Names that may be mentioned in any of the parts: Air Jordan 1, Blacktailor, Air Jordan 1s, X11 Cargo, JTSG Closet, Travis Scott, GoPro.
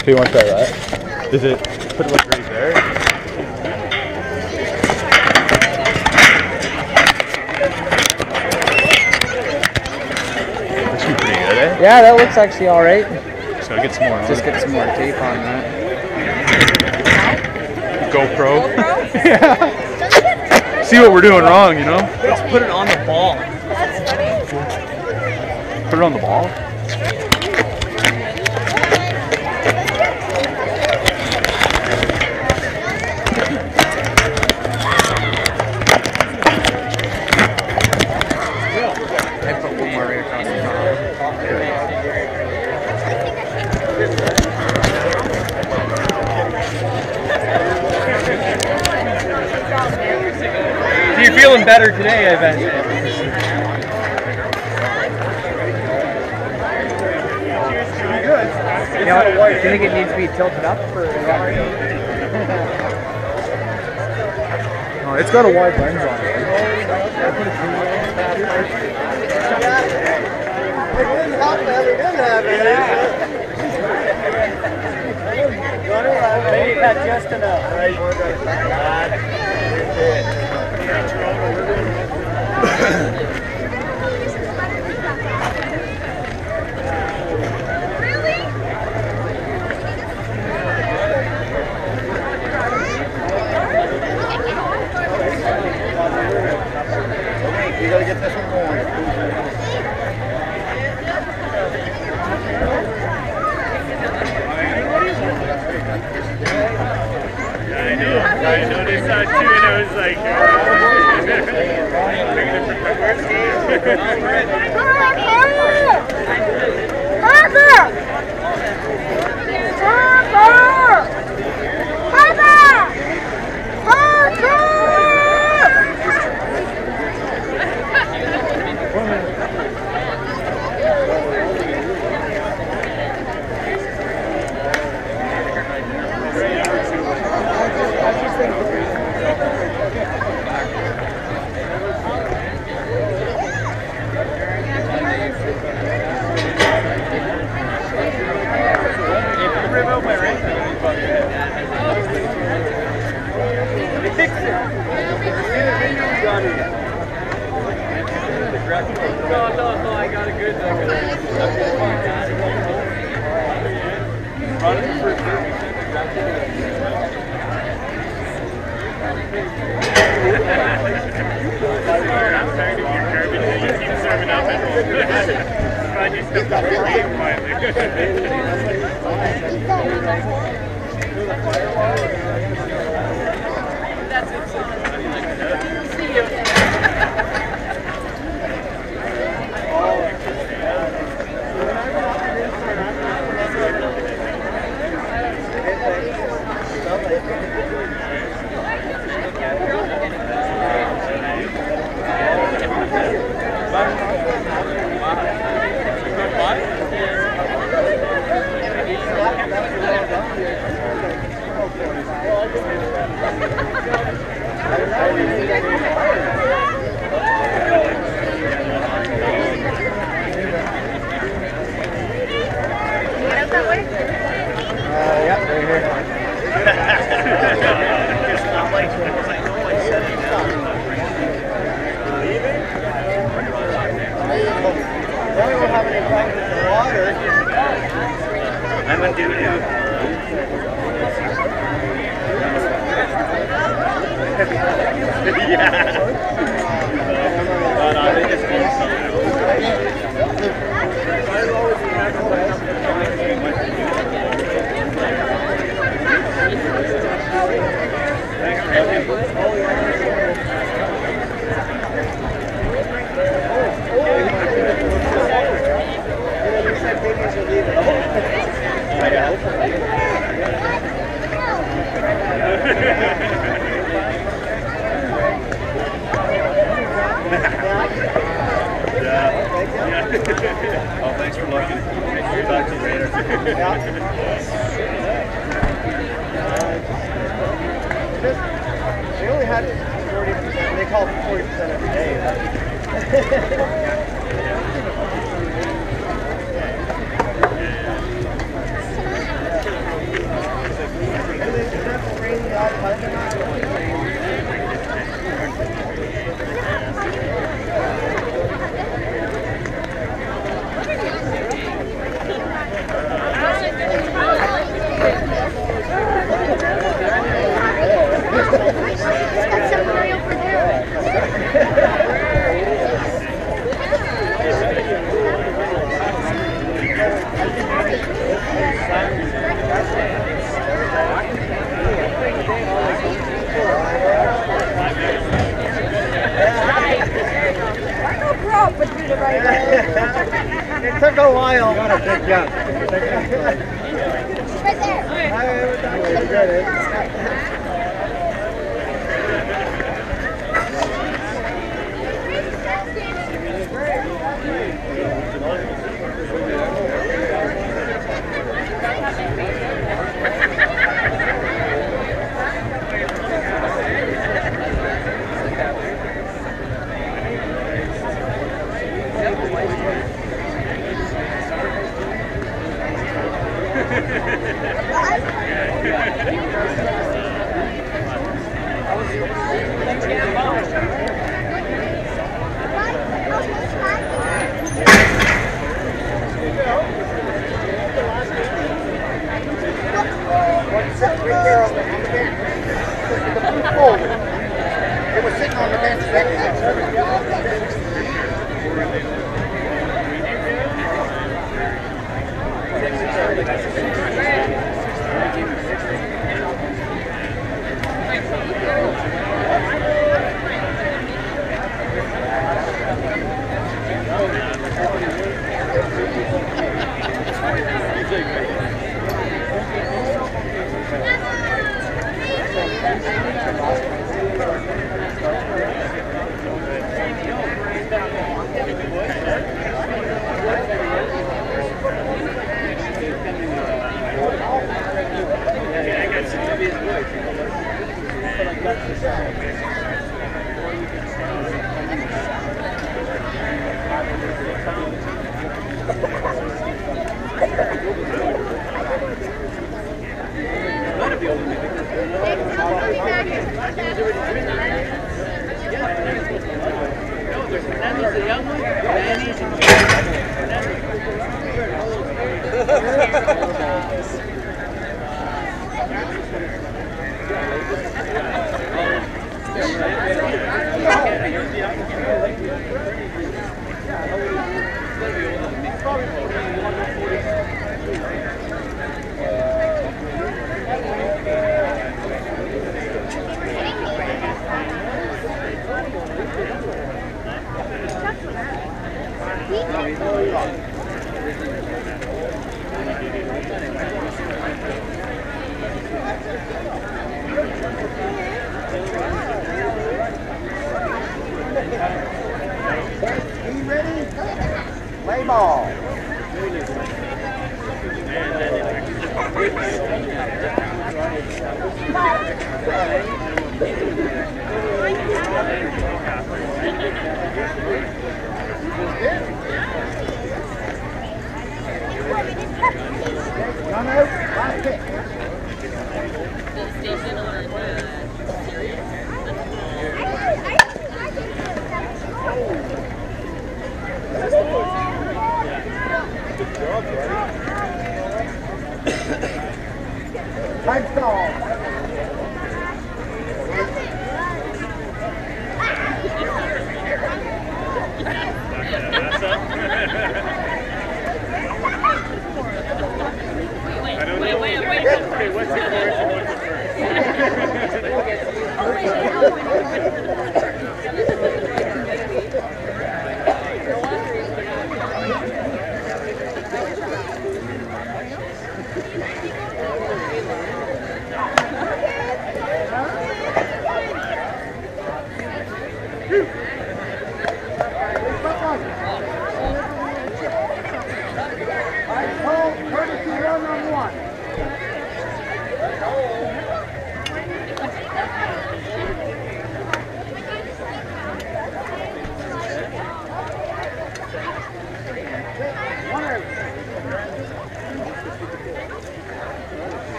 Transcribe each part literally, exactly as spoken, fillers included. So you want to try that? Is it, put it right there? Looks pretty good, eh? Yeah, that looks actually alright. So get some more. Just get some more tape on that. GoPro. GoPro? Yeah. See what we're doing wrong, you know? Let's put it on the ball. That's funny. Put it on the ball? So you're feeling better today, I bet. You know, do you think it needs to be tilted up? For oh, it's got a wide lens on it. Maybe not just enough, right? I noticed that too, and I was like, no, no, no, I got a good one. Running for I'm tired of your garbage and you keep serving up at home. I just took the game finally. That's it, see you. I'm a doo-doo. Yeah. I got it. Yeah. Oh, thanks for looking. You're back to later. They only had forty percent. They called forty percent every day. Yeah. It took a while. Got a big jump. Right there. Right there.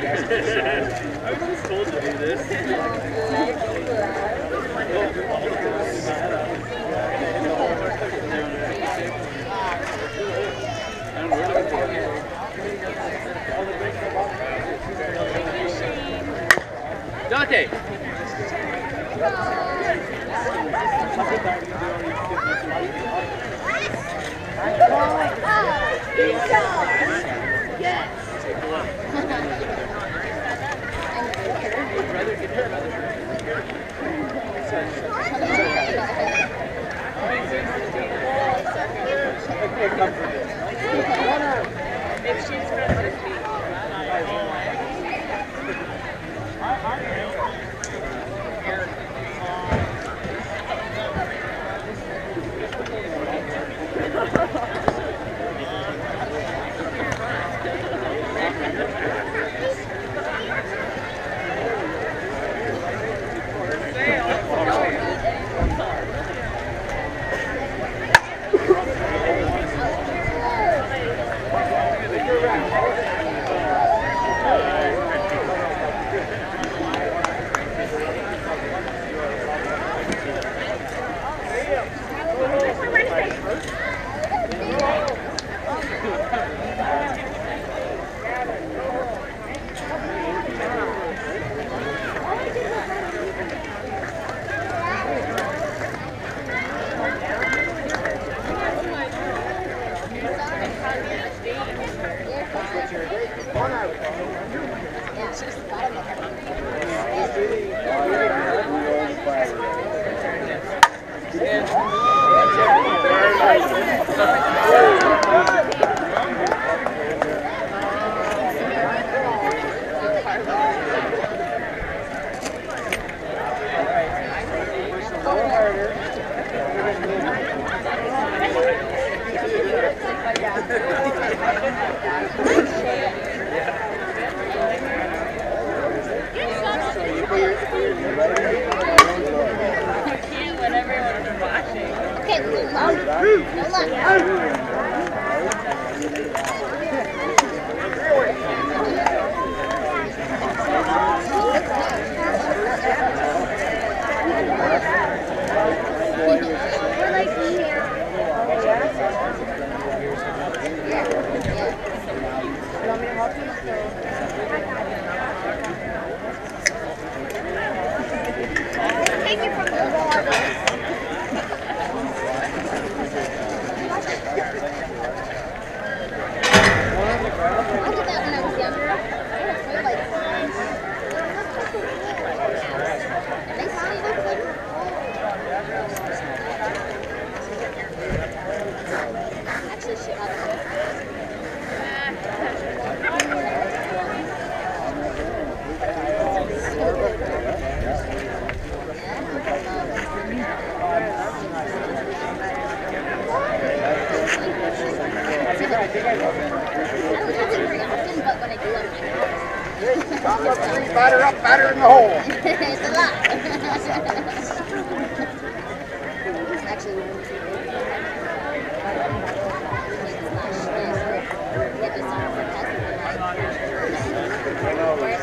I was just told to do this. And we're looking for you. Dante! Yes!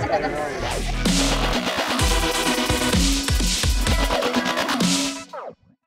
I know.